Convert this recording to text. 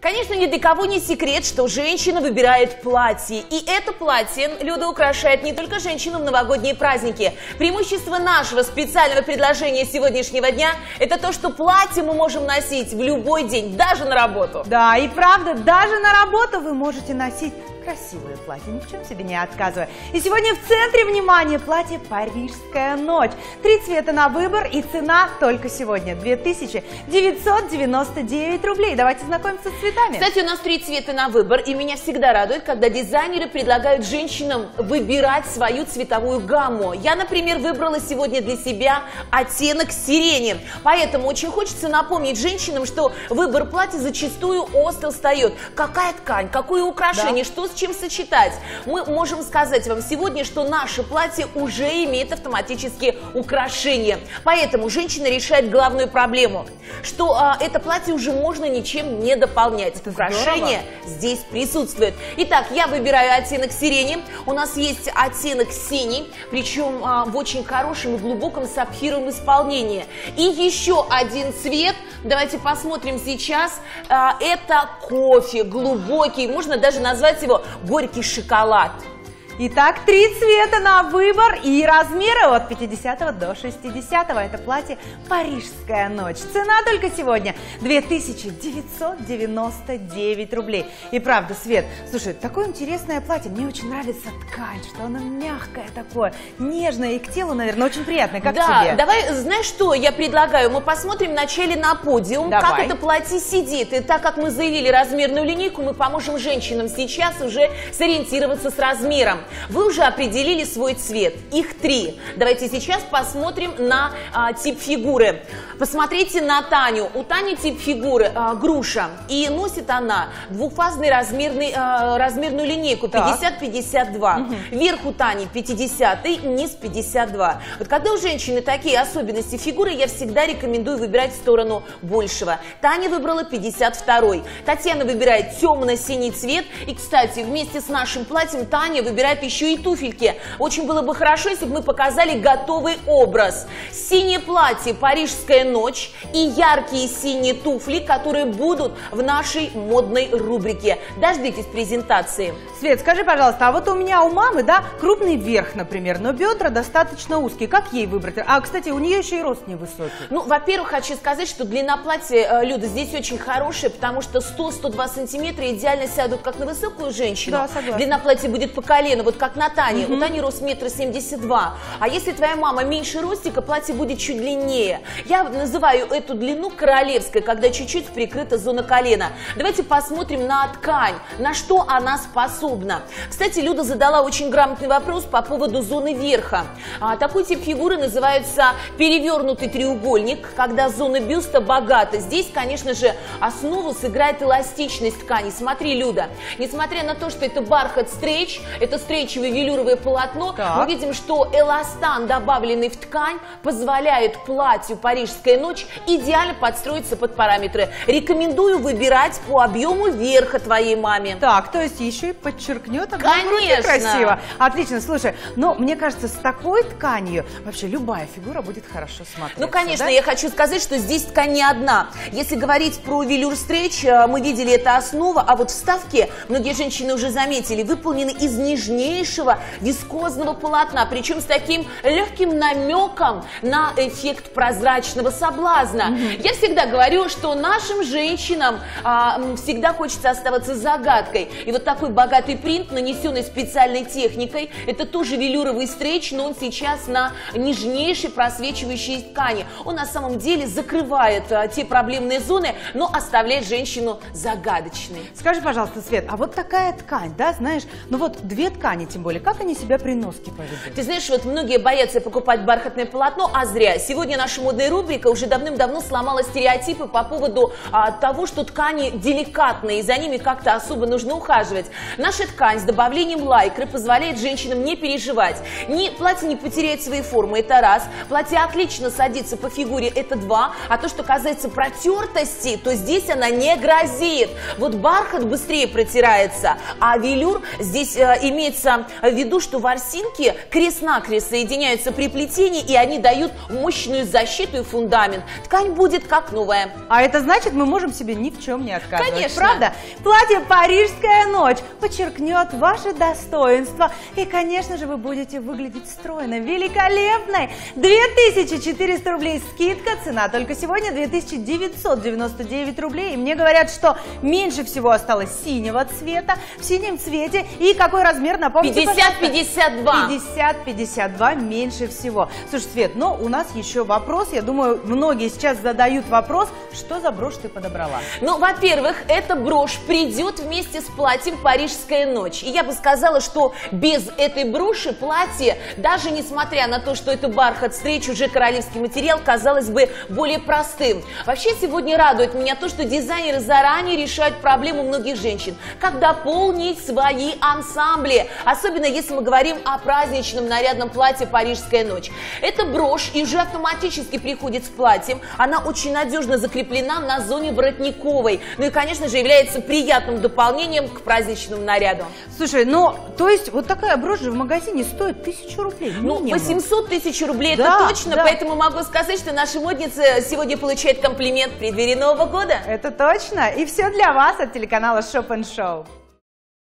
Конечно, ни для кого не секрет, что женщина выбирает платье. И это платье Люда украшает не только женщину в новогодние праздники. Преимущество нашего специального предложения сегодняшнего дня – это то, что платье мы можем носить в любой день, даже на работу. Да, и правда, даже на работу вы можете носить красивое платье, ни в чем себе не отказывая. И сегодня в центре внимания платье «Парижская ночь». 3 цвета на выбор и цена только сегодня 2999 рублей. Давайте знакомиться с цветами. Кстати, у нас 3 цвета на выбор, и меня всегда радует, когда дизайнеры предлагают женщинам выбирать свою цветовую гамму. Я, например, выбрала сегодня для себя оттенок сирени. Поэтому очень хочется напомнить женщинам, что выбор платья зачастую остро встает. Какая ткань, какое украшение, да. Что с чем сочетать. Мы можем сказать вам сегодня, что наше платье уже имеет автоматические украшения. Поэтому женщина решает главную проблему, что это платье уже можно ничем не дополнять. Это украшения здорово. Здесь присутствует. Итак, я выбираю оттенок сирени. У нас есть оттенок синий, причем в очень хорошем и глубоком сапфировом исполнении. И еще один цвет, давайте посмотрим сейчас, это кофе, глубокий, можно даже назвать его горький шоколад. Итак, 3 цвета на выбор и размеры от 50 до 60. Это платье «Парижская ночь». Цена только сегодня 2999 рублей. И правда, Свет, слушай, такое интересное платье. Мне очень нравится ткань, что оно мягкое такое, нежное и к телу, наверное, очень приятное. Как да, тебе? Давай, знаешь что я предлагаю? Мы посмотрим вначале на подиум, давай. Как это платье сидит. И так как мы заявили размерную линейку, мы поможем женщинам сейчас уже сориентироваться с размером. Вы уже определили свой цвет. Их 3. Давайте сейчас посмотрим на тип фигуры. Посмотрите на Таню. У Тани тип фигуры груша. И носит она двухфазный размерную линейку 50-52. Угу. Верх у Тани 50, низ 52. Вот когда у женщины такие особенности фигуры, я всегда рекомендую выбирать в сторону большего. Таня выбрала 52. Татьяна выбирает темно-синий цвет. И, кстати, вместе с нашим платьем Таня выбирает еще и туфельки. Очень было бы хорошо, если бы мы показали готовый образ. Синее платье «Парижская ночь» и яркие синие туфли, которые будут в нашей модной рубрике. Дождитесь презентации. Свет, скажи, пожалуйста, а вот у меня у мамы, да, крупный верх, например, но бедра достаточно узкие. Как ей выбрать? А, кстати, у нее еще и рост невысокий. Ну, во-первых, хочу сказать, что длина платья, Люда, здесь очень хорошая, потому что 100-102 сантиметра идеально сядут как на высокую женщину. Да, согласна. Длина платья будет по колено, вот как на Тане. У Тани рост 1,72 м. А если твоя мама меньше ростика, платье будет чуть длиннее. Я называю эту длину королевской, когда чуть-чуть прикрыта зона колена. Давайте посмотрим на ткань, на что она способна. Кстати, Люда задала очень грамотный вопрос по поводу зоны верха. Такой тип фигуры называется перевернутый треугольник, когда зона бюста богата. Здесь, конечно же, основу сыграет эластичность ткани. Смотри, Люда, несмотря на то, что это бархат стрейч, это стрейчевое велюровое полотно, так. Мы видим, что эластан, добавленный в ткань, позволяет платью «Парижская ночь» идеально подстроиться под параметры. Рекомендую выбирать по объему верха твоей маме. Так, то есть еще и подчеркнет объем груди красиво. Отлично, слушай, но мне кажется, с такой тканью вообще любая фигура будет хорошо смотреться. Ну, конечно, да? Я хочу сказать, что здесь ткань не одна. Если говорить про велюр стрейч, мы видели, это основа, а вот вставки, многие женщины уже заметили, выполнены из нежнейшего вискозного полотна, причем с таким легким намеком на эффект прозрачного соблазна. Я всегда говорю, что нашим женщинам всегда хочется оставаться загадкой. И вот такой богатый принт, нанесенный специальной техникой, это тоже велюровый стрейч, но он сейчас на нежнейшей просвечивающей ткани. Он на самом деле закрывает те проблемные зоны, но оставляет женщину загадочной. Скажи, пожалуйста, Свет, а вот такая ткань, да, знаешь, ну вот 2 ткани, тем более, как они себя при носке поведут? Ты знаешь, вот многие боятся покупать бархатное полотно, а зря. Сегодня наша модная рубрика уже давным-давно сломала стереотипы по поводу того, что ткани деликатные, и за ними как-то особо нужно ухаживать. Наша ткань с добавлением лайкры позволяет женщинам не переживать. Платье не потеряет свои формы, это раз. Платье отлично садится по фигуре, это 2. А то, что касается протертости, то здесь она не грозит. Вот бархат быстрее протирается, а велюр здесь имеет имеется в виду, что ворсинки крест-накрест соединяются при плетении, и они дают мощную защиту и фундамент. Ткань будет как новая. А это значит, мы можем себе ни в чем не отказывать. Конечно. Правда? Платье «Парижская ночь» подчеркнет ваше достоинство. И, конечно же, вы будете выглядеть стройно, великолепной. 2400 рублей скидка, цена только сегодня 2999 рублей. И мне говорят, что меньше всего осталось синего цвета. В синем цвете. И какой размер, напомните, 50-52. 50-52 меньше всего. Слушай, Свет, но у нас еще вопрос. Я думаю, многие сейчас задают вопрос, что за брошь ты подобрала? Ну, во-первых, эта брошь придет вместе с платьем «Парижская ночь». И я бы сказала, что без этой броши платье, даже несмотря на то, что это бархат встреч, уже королевский материал, казалось бы, более простым. Вообще, сегодня радует меня то, что дизайнеры заранее решают проблему многих женщин. Как дополнить свои ансамбли, особенно если мы говорим о праздничном нарядном платье «Парижская ночь». Эта брошь и уже автоматически приходит с платьем. Она очень надежно закреплена на зоне воротниковой. Ну и, конечно же, является приятным дополнением к праздничному наряду. Слушай, ну, то есть вот такая брошь же в магазине стоит 1000 рублей. Ну, 800 тысяч рублей, да, это точно, да. Поэтому могу сказать, что наши модницы сегодня получают комплимент преддверии Нового года. Это точно. И все для вас от телеканала Shop and Show.